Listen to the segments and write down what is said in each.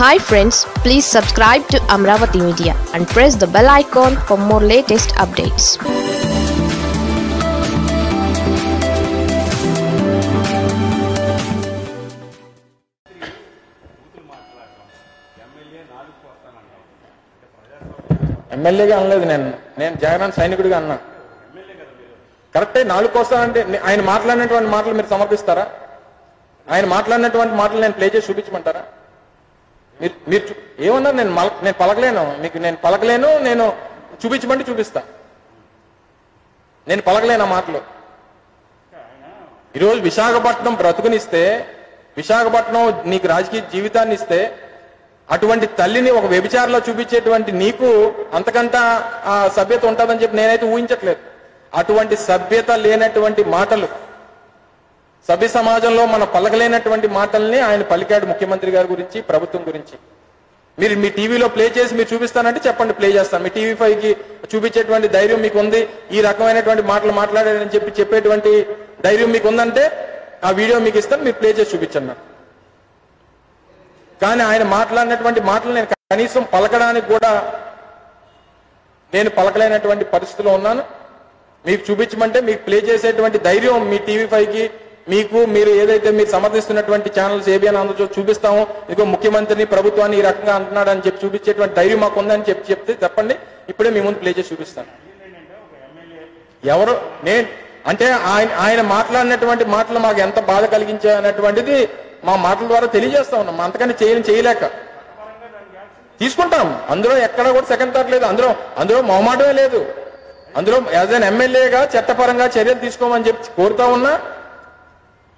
Hi friends, please subscribe to Amaravathi Media and press the bell icon for more latest updates. MLA ga analedu nenu jaganan sainikudiga anna కరెక్టే. నాలుగు కోసం అంటే ఆయన మాట్లాడినటువంటి మాటలు మీరు సమర్పిస్తారా? ఆయన మాట్లాడినటువంటి మాటలు నేను ప్లే చేసి చూపించమంటారా? మీరు ఏమన్నారు? నేను పలకలేను మీకు, నేను పలకలేను, నేను చూపించమంటే చూపిస్తా. నేను పలకలేను ఆ మాటలు. ఈరోజు విశాఖపట్నం బ్రతుకునిస్తే, విశాఖపట్నం నీకు రాజకీయ జీవితాన్ని ఇస్తే, అటువంటి తల్లిని ఒక వ్యభిచారిలో చూపించేటువంటి నీకు అంతకంటా సభ్యత ఉంటుందని చెప్పి నేనైతే ఊహించట్లేదు. అటువంటి సభ్యత లేనటువంటి మాటలు, సభ్య సమాజంలో మనం పలకలేనటువంటి మాటల్ని ఆయన పలికాడు ముఖ్యమంత్రి గారి గురించి, ప్రభుత్వం గురించి. మీరు మీ టీవీలో ప్లే చేసి మీరు చూపిస్తానంటే చెప్పండి, ప్లే చేస్తాను. మీ టీవీ 5కి చూపించేటువంటి ధైర్యం మీకు ఉంది, ఈ రకమైనటువంటి మాటలు మాట్లాడారని చెప్పి చెప్పేటువంటి ధైర్యం మీకు ఉందంటే ఆ వీడియో మీకు ఇస్తాను, మీరు ప్లే చేసి చూపించండి. కానీ ఆయన మాట్లాడినటువంటి మాటలు నేను కనీసం పలకడానికి కూడా నేను పలకలేనటువంటి పరిస్థితిలో ఉన్నాను. మీకు చూపించమంటే మీకు ప్లే చేసేటువంటి ధైర్యం మీ టీవీ 5కి మీకు, మీరు ఏదైతే మీరు సమర్థిస్తున్నటువంటి ఛానల్స్ ఏబిఎన్ అందులో చూపిస్తామో, ఇదిగో ముఖ్యమంత్రిని ప్రభుత్వాన్ని ఈ రకంగా అంటున్నాడు అని చెప్పి చూపించేటువంటి ధైర్యం మాకు ఉందని చెప్తే చెప్పండి, ఇప్పుడే మీ ముందు ప్లే చేసి చూపిస్తాను. ఎవరు నేను అంటే ఆయన మాట్లాడినటువంటి మాటలు మాకు ఎంత బాధ కలిగించాయనేటువంటిది మా మాటల ద్వారా తెలియజేస్తా ఉన్నాం. అంతకన్నా చేయలేక తీసుకుంటాం. అందులో ఎక్కడ కూడా సెకండ్ థాట్ లేదు. అందులో మొహమాటమే లేదు. అందులో యాజ్ అన్ ఎమ్మెల్యేగా చట్టపరంగా చర్యలు తీసుకోమని చెప్పి కోరుతా ఉన్నా.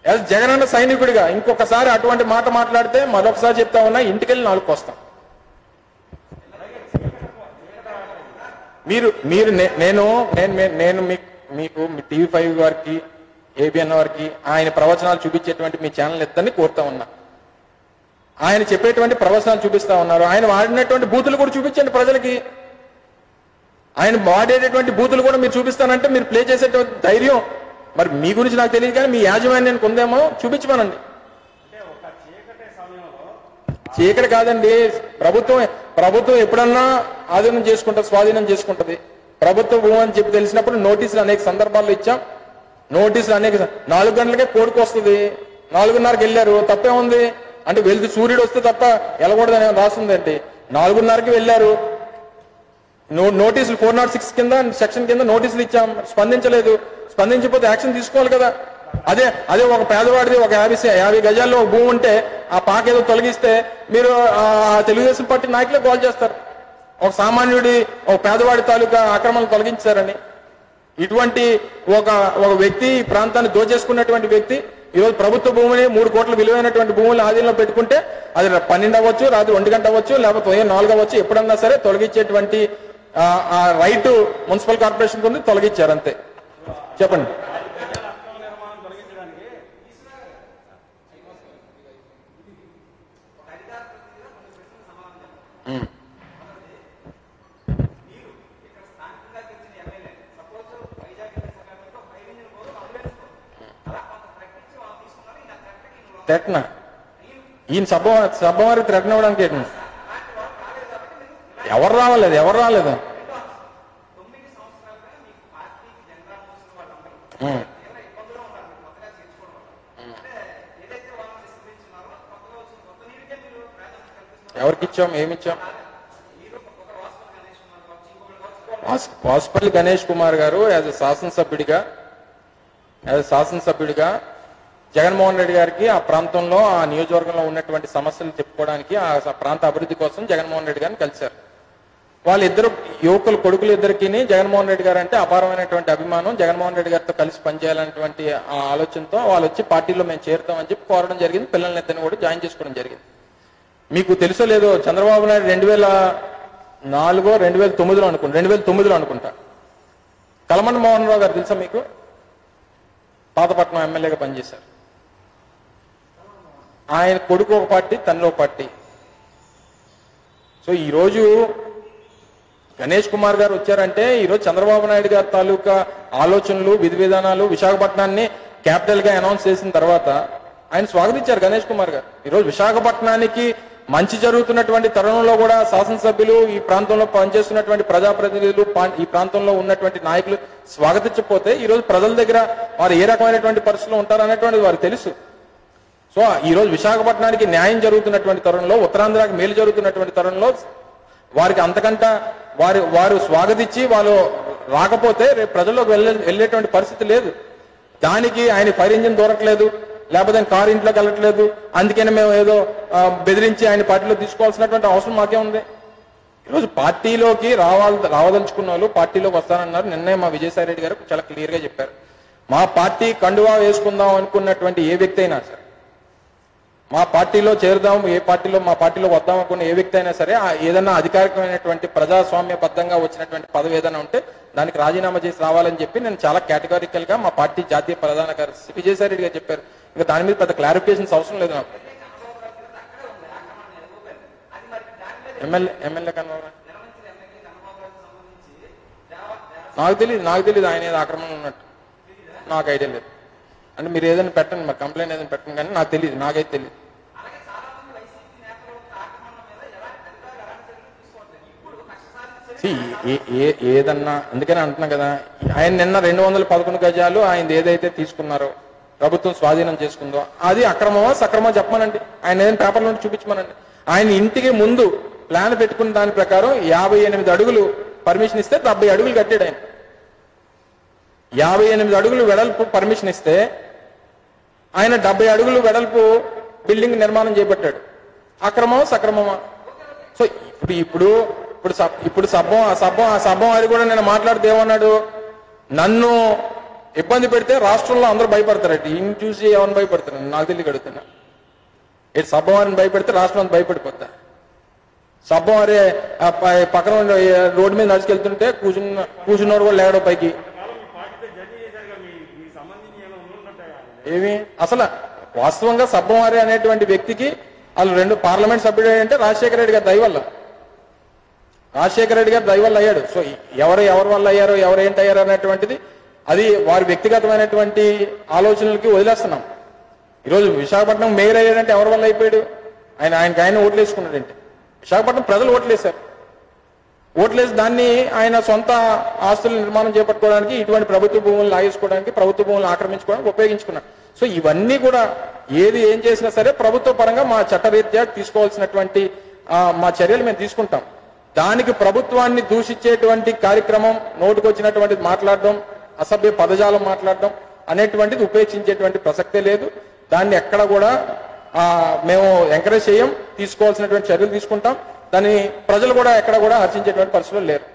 యాజ్ జగనన్న సైనికుడిగా ఇంకొకసారి అటువంటి మాట మాట్లాడితే మరొకసారి చెప్తా ఉన్నా, ఇంటికెళ్ళి నాలుగు వస్తాం. మీరు నేను మీకు మీ టీవీ 5 వారికి, ఏబిఎన్ వారికి ఆయన ప్రవచనాలు చూపించేటువంటి మీ ఛానల్ ఇద్దని కోరుతా ఉన్నా. ఆయన చెప్పేటువంటి ప్రవచనాలు చూపిస్తా ఉన్నారు. ఆయన వాడినటువంటి బూతులు కూడా చూపించండి ప్రజలకి. ఆయన వాడేటటువంటి బూతులు కూడా మీరు చూపిస్తానంటే మీరు ప్లే చేసేటువంటి ధైర్యం మరి మీ గురించి నాకు తెలియదు, కానీ మీ యాజమాన్యానికి ఉందేమో, చూపించమనండి. చీకటి కాదండి, ప్రభుత్వం ఎప్పుడన్నా ఆధీనం చేసుకుంటుంది, స్వాధీనం చేసుకుంటుంది. ప్రభుత్వ భూమి అని చెప్పి తెలిసినప్పుడు నోటీసులు అనేక సందర్భాల్లో ఇచ్చాం. నోటీసులు అనేక 4 గంటలకే కోడికి వస్తుంది, 4:30కి వెళ్ళారు, తప్పే ఉంది అంటే వెళ్తే సూర్యుడు వస్తే తప్ప వెళ్ళకూడదని రాస్తుందండి. 4:30కి వెళ్ళారు, నోటీసులు 406 కింద సెక్షన్ కింద నోటీసులు ఇచ్చాం, స్పందించలేదు. స్పందించకపోతే యాక్షన్ తీసుకోవాలి కదా. అదే ఒక పేదవాడిది ఒక 50 గజాల్లో ఒక భూమి ఉంటే ఆ పాక ఏదో తొలగిస్తే మీరు తెలుగుదేశం పార్టీ నాయకులే గోల్ చేస్తారు, ఒక సామాన్యుడి ఒక పేదవాడి తాలూకా అక్రమాలు తొలగించారని. ఇటువంటి ఒక వ్యక్తి, ఈ ప్రాంతాన్ని దోచేసుకున్నటువంటి వ్యక్తి ఈరోజు ప్రభుత్వ భూమిని 3 కోట్ల విలువైనటువంటి భూములను ఆధీనంలో పెట్టుకుంటే అది 12 అవ్వచ్చు, రాత్రి 1 గంట అవ్వచ్చు, లేకపోతే 4 అవ్వచ్చు, ఎప్పుడన్నా సరే తొలగించేటువంటి ఆ రైట్ మున్సిపల్ కార్పొరేషన్ కింద తొలగించారు అంతే. చెప్పండి, త్రెట్న ఈయన సభ వారికి త్రెట్న ఇవ్వడానికి ఎవరు రాలేదు. ఎవరికి ఇచ్చాం, ఏమిచ్చాం? వాసుపల్లి గణేష్ కుమార్ గారు యాజ్ శాసనసభ్యుడిగా జగన్మోహన్ రెడ్డి గారికి ఆ ప్రాంతంలో ఆ నియోజకవర్గంలో ఉన్నటువంటి సమస్యలు చెప్పుకోవడానికి, ఆ ప్రాంత అభివృద్ధి కోసం జగన్మోహన్ రెడ్డి గారిని కలిశారు. వాళ్ళిద్దరు యువకులు, కొడుకులు ఇద్దరికి జగన్మోహన్ రెడ్డి గారు అంటే అపారమైనటువంటి అభిమానం. జగన్మోహన్ రెడ్డి గారితో కలిసి పనిచేయాలనేటువంటి ఆలోచనతో వాళ్ళు వచ్చి పార్టీలో మేము చేరుతామని చెప్పి కోరడం జరిగింది. పిల్లల్ని ఇద్దరిని కూడా జాయిన్ చేసుకోవడం జరిగింది. మీకు తెలుసో లేదో, చంద్రబాబు నాయుడు 2004 2009 అనుకుంటా కలమండ మోహన్ రావు గారు తెలుసా మీకు? పాతపట్నం ఎమ్మెల్యేగా పనిచేశారు. ఆయన కొడుకు ఒక పార్టీ, తనలో పార్టీ. సో ఈరోజు గణేష్ కుమార్ గారు వచ్చారంటే ఈరోజు చంద్రబాబు నాయుడు గారి తాలూకా ఆలోచనలు, విధి విధానాలు, విశాఖపట్నాన్ని క్యాపిటల్ గా అనౌన్స్ చేసిన తర్వాత ఆయన స్వాగతించారు గణేష్ కుమార్ గారు. ఈరోజు విశాఖపట్నానికి మంచి జరుగుతున్నటువంటి తరుణంలో కూడా శాసన సభ్యులు ఈ ప్రాంతంలో పనిచేస్తున్నటువంటి ప్రజా ప్రతినిధులు ఈ ప్రాంతంలో ఉన్నటువంటి నాయకులు స్వాగతించకపోతే ఈ రోజు ప్రజల దగ్గర వారు ఏ రకమైనటువంటి పరిస్థితుల్లో ఉంటారు అనేటువంటిది వారికి తెలుసు। సో ఈ రోజు విశాఖపట్నానికి న్యాయం జరుగుతున్నటువంటి తరుణంలో ఉత్తరాంధ్రకి మేలు జరుగుతున్నటువంటి తరుణంలో వారికి అంతకంట వారు స్వాగతించి వాళ్ళు రాకపోతే రేపు ప్రజల్లోకి వెళ్ళేటువంటి పరిస్థితి లేదు। దానికి ఆయన ఫైర్ ఇంజిన్ దొరకలేదు, లేకపోతే కారు ఇంట్లోకి వెళ్ళట్లేదు, అందుకని మేము ఏదో బెదిరించి ఆయన పార్టీలో తీసుకోవాల్సినటువంటి అవసరం మాకే ఉంది। ఈరోజు పార్టీలోకి రావదలుచుకున్న వాళ్ళు పార్టీలోకి వస్తానన్నారు। నిన్నే మా విజయసాయి రెడ్డి గారు చాలా క్లియర్ గా చెప్పారు, మా పార్టీ కండువా వేసుకుందాం అనుకున్నటువంటి ఏ వ్యక్తి అయినా సరే, మా పార్టీలో చేరుదాము, మా పార్టీలో వద్దాం అనుకున్న ఏ వ్యక్తి అయినా సరే, ఏదన్నా అధికారికమైనటువంటి ప్రజాస్వామ్య బద్దంగా వచ్చినటువంటి పదవి ఏదైనా ఉంటే దానికి రాజీనామా చేసి రావాలని చెప్పి నేను చాలా కేటగారికల్ గా మా పార్టీ జాతీయ ప్రధాన కార్యదర్శి విజయసాయి రెడ్డి గారు చెప్పారు। ఇంకా దాని మీద పెద్ద క్లారిఫికేషన్స్ అవసరం లేదు నాకు। ఎమ్మెల్యే కన్వర్ నాకు తెలియదు ఆయన ఏదో ఆక్రమణ ఉన్నట్టు నాకు ఐడియా లేదు అంటే మీరు ఏదైనా పెట్టండి, మరి కంప్లైంట్ ఏదైనా పెట్టండి, కానీ నాకు తెలియదు, నాకైతే తెలియదు। ఏదన్నా అందుకని అంటున్నా కదా, ఆయన నిన్న 211 గజాలు ఆయన ఏదైతే తీసుకున్నారో ప్రభుత్వం స్వాధీనం చేసుకుందో అది అక్రమమా సక్రమా చెప్పమనండి, ఆయన ఏదైనా పేపర్లో చూపించమనండి। ఆయన ఇంటికి ముందు ప్లాన్ పెట్టుకున్న దాని ప్రకారం 58 అడుగులు పర్మిషన్ ఇస్తే 70 అడుగులు కట్టాడు ఆయన। 58 అడుగులు వెడల్పు పర్మిషన్ ఇస్తే ఆయన 70 అడుగులు వెడల్పు బిల్డింగ్ నిర్మాణం చేపట్టాడు, అక్రమమా సక్రమమా? సో ఇప్పుడు సభం అది కూడా నేను మాట్లాడితే ఏమన్నాడు, నన్ను ఇబ్బంది పెడితే రాష్ట్రంలో అందరూ భయపడతారట, ఈయన చూసి ఏమన్నా భయపడతారు, నాకు తెలియక అడుగుతున్నా, ఇటు సభవారిని భయపెడితే రాష్ట్రం అంతా భయపడిపోతా, సభవారి పక్కన రోడ్డు మీద నడిచికెళ్తుంటే కూర్చున్నోడు కూడా లేవడం పైకి ఏమి అసలు వాస్తవంగా సభవారి అనేటువంటి వ్యక్తికి వాళ్ళు 2 పార్లమెంట్ సభ్యుడు అంటే రాజశేఖర రెడ్డి గారి దయవల్ల అయ్యాడు। సో ఎవరు వల్ల అయ్యారో ఎవరేంటయ్యారో అనేటువంటిది అది వారి వ్యక్తిగతమైనటువంటి ఆలోచనలకి వదిలేస్తున్నాం। ఈరోజు విశాఖపట్నం మేయర్ అయ్యాడంటే ఎవరి వల్ల అయిపోయాడు, ఆయన ఓట్లు వేసుకున్నాడంటే విశాఖపట్నం ప్రజలు ఓట్లేశారు, ఓట్లేసి దాన్ని ఆయన సొంత ఆస్తుల నిర్మాణం చేపట్టుకోవడానికి, ఇటువంటి ప్రభుత్వ భూములను లాగేసుకోవడానికి, ప్రభుత్వ భూములను ఆక్రమించుకోవడానికి ఉపయోగించుకున్నాడు। సో ఇవన్నీ కూడా ఏది ఏం చేసినా సరే ప్రభుత్వ పరంగా మా చట్టరీత్యా తీసుకోవాల్సినటువంటి మా చర్యలు మేము తీసుకుంటాం। దానికి ప్రభుత్వాన్ని దూషించేటువంటి కార్యక్రమం, నోటుకొచ్చినటువంటిది మాట్లాడడం, అసభ్య పదజాలం మాట్లాడడం అనేటువంటిది ఉపేక్షించేటువంటి ప్రసక్తే లేదు। దాన్ని ఎక్కడ కూడా మేము ఎంకరేజ్ చేయం, తీసుకోవాల్సినటువంటి చర్యలు తీసుకుంటాం, దాన్ని ప్రజలు కూడా ఎక్కడ కూడా ఆశించేటువంటి పరిస్థితులు లేరు।